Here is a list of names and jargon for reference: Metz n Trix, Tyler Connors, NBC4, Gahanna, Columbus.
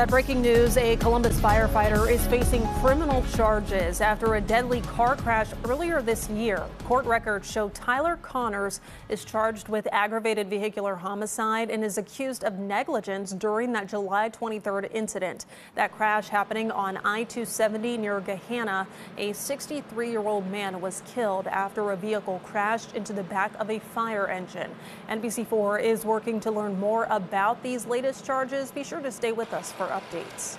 that breaking news, a Columbus firefighter is facing criminal charges after a deadly car crash earlier this year. Court records show Tyler Connors is charged with aggravated vehicular homicide and is accused of negligence during that July 23rd incident. That crash happening on I-270 near Gahanna. A 63-year-old man was killed after a vehicle crashed into the back of a fire engine. NBC4 is working to learn more about these latest charges. Be sure to stay with us for updates.